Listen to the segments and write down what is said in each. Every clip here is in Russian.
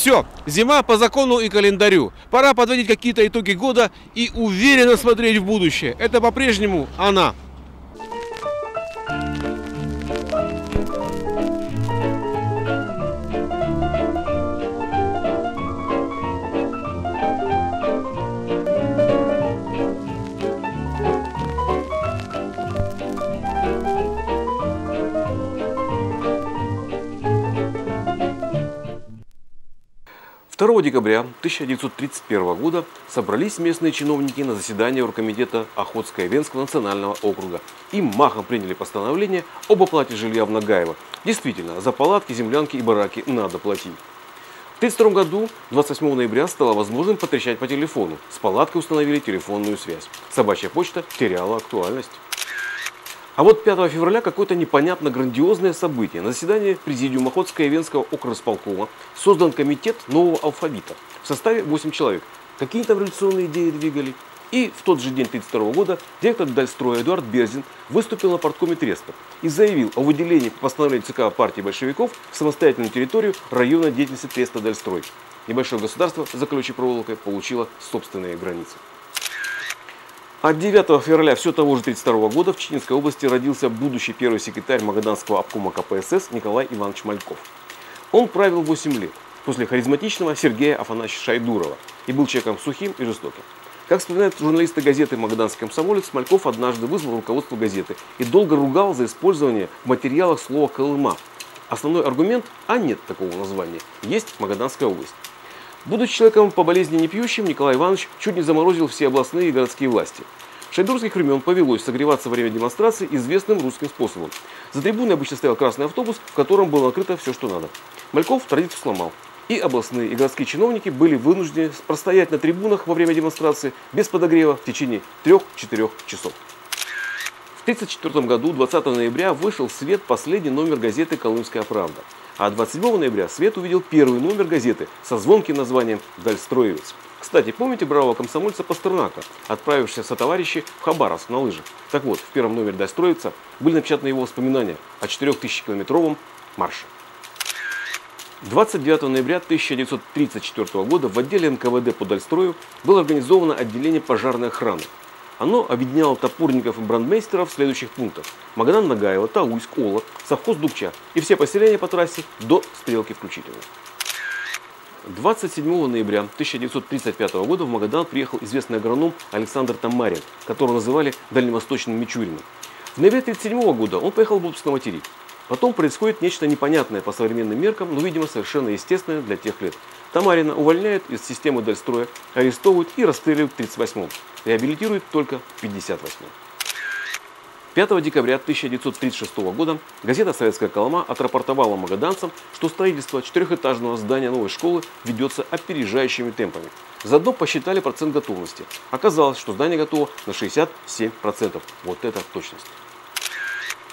Все, зима по закону и календарю. Пора подводить какие-то итоги года и уверенно смотреть в будущее. Это по-прежнему она. Декабря 1931 года собрались местные чиновники на заседание Оргкомитета Охотско-Венского национального округа и махом приняли постановление об оплате жилья в Нагаево. Действительно, за палатки, землянки и бараки надо платить. В 1932 году 28 ноября стало возможным потрещать по телефону. С палаткой установили телефонную связь. Собачья почта теряла актуальность. А вот 5 февраля какое-то непонятно грандиозное событие. На заседании президиума Ходско-Явенского окрасполкома создан комитет нового алфавита в составе 8 человек. Какие там революционные идеи двигали? И в тот же день 1932 года директор Дальстроя Эдуард Берзин выступил на парткоме Треста и заявил о выделении по постановлению ЦК партии большевиков в самостоятельную территорию района деятельности Треста Дальстрой. Небольшое государство за колючей проволокой получило собственные границы. А 9 февраля все того же 1932 года в Читинской области родился будущий первый секретарь Магаданского обкома КПСС Николай Иванович Мальков. Он правил 8 лет после харизматичного Сергея Афанасьевича Шайдурова и был человеком сухим и жестоким. Как вспоминают журналисты газеты «Магаданский комсомолец», Мальков однажды вызвал руководство газеты и долго ругал за использование в материалах слова «Колыма». Основной аргумент – а нет такого названия, есть Магаданская область. Будучи человеком по болезни не пьющим, Николай Иванович чуть не заморозил все областные и городские власти. В шайдурских времен повелось согреваться во время демонстрации известным русским способом. За трибуной обычно стоял красный автобус, в котором было накрыто все, что надо. Мальков традицию сломал. И областные, и городские чиновники были вынуждены простоять на трибунах во время демонстрации без подогрева в течение 3-4 часов. В 1934 году 20 ноября вышел в свет последний номер газеты «Колымская правда». А 27 ноября свет увидел первый номер газеты со звонким названием «Дальстроевец». Кстати, помните бравого комсомольца Пастернака, отправившегося со товарищей в Хабаровск на лыжах? Так вот, в первом номере «Дальстроевца» были напечатаны его воспоминания о 4000-километровом марше. 29 ноября 1934 года в отделе НКВД по Дальстрою было организовано отделение пожарной охраны. Оно объединяло топорников и брандмейстеров следующих пунктов: Магадан, Нагаево, Тауйск, Ола, совхоз Дубча и все поселения по трассе до Стрелки включительно. 27 ноября 1935 года в Магадан приехал известный агроном Александр Тамарин, которого называли дальневосточным Мичуриным. В ноябре 1937 года он поехал в отпуск на материк. Потом происходит нечто непонятное по современным меркам, но, видимо, совершенно естественное для тех лет. Тамарина увольняют из системы Дальстроя, арестовывают и расстреливают в 1938-м. Реабилитируют только в 1958-м. 5 декабря 1936 года газета «Советская Колыма» отрапортовала магаданцам, что строительство 4-этажного здания новой школы ведется опережающими темпами. Заодно посчитали процент готовности. Оказалось, что здание готово на 67%. Вот это точность.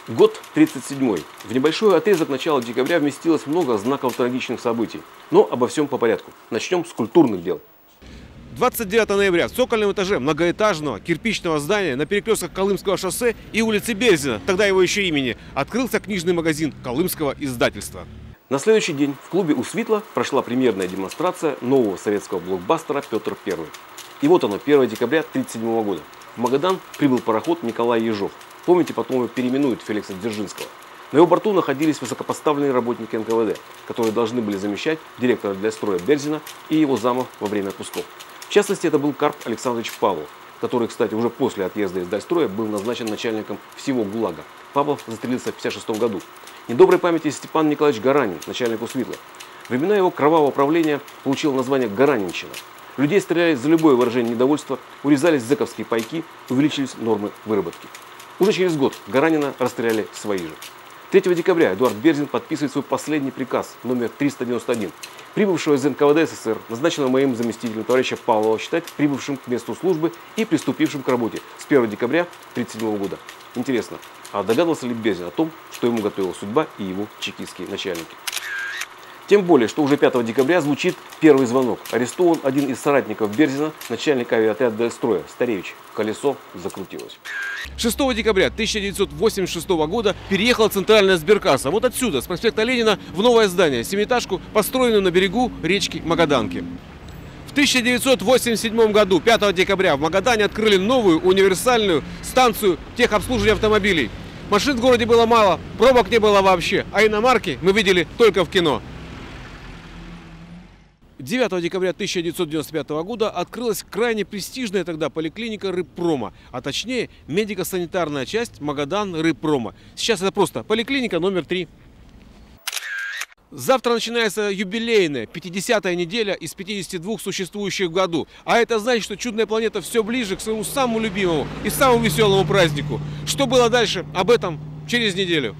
Год 1937. В небольшой отрезок начала декабря вместилось много знаков трагичных событий. Но обо всем по порядку. Начнем с культурных дел. 29 ноября в цокольном этаже многоэтажного кирпичного здания на перекрестках Колымского шоссе и улицы Берзина, тогда его еще имени, открылся книжный магазин Колымского издательства. На следующий день в клубе у Светла прошла премьерная демонстрация нового советского блокбастера «Петр I». И вот оно, 1 декабря 1937 года. В Магадан прибыл пароход Николай Ежов. Помните, потом его переименуют Феликса Дзержинского. На его борту находились высокопоставленные работники НКВД, которые должны были замещать директора Дальстроя Берзина и его замов во время отпусков. В частности, это был Карп Александрович Павлов, который, кстати, уже после отъезда из Дальстроя был назначен начальником всего ГУЛАГа. Павлов застрелился в 1956 году. Недоброй памяти Степан Николаевич Гаранин, начальник Усвитла. Времена его кровавого правления получило название «Гаранинщина». Людей стреляли за любое выражение недовольства, урезались зэковские пайки, увеличились нормы выработки. Уже через год Гаранина расстреляли свои же. 3 декабря Эдуард Берзин подписывает свой последний приказ номер 391, прибывшего из НКВД СССР, назначенного моим заместителем товарища Павлова считать прибывшим к месту службы и приступившим к работе с 1 декабря 1937 года. Интересно, а догадывался ли Берзин о том, что ему готовила судьба и его чекистские начальники? Тем более, что уже 5 декабря звучит первый звонок. Арестован один из соратников Берзина, начальник авиаотряда Дальстроя, Старевич. Колесо закрутилось. 6 декабря 1986 года переехала центральная сберкасса. Вот отсюда, с проспекта Ленина, в новое здание, семиэтажку, построенную на берегу речки Магаданки. В 1987 году, 5 декабря, в Магадане открыли новую универсальную станцию техобслуживания автомобилей. Машин в городе было мало, пробок не было вообще, а иномарки мы видели только в кино. 9 декабря 1995 года открылась крайне престижная тогда поликлиника Рыбпрома, а точнее медико-санитарная часть Магадан Рыбпрома. Сейчас это просто поликлиника номер 3. Завтра начинается юбилейная 50-я неделя из 52 существующих в году. А это значит, что чудная планета все ближе к своему самому любимому и самому веселому празднику. Что было дальше, об этом через неделю.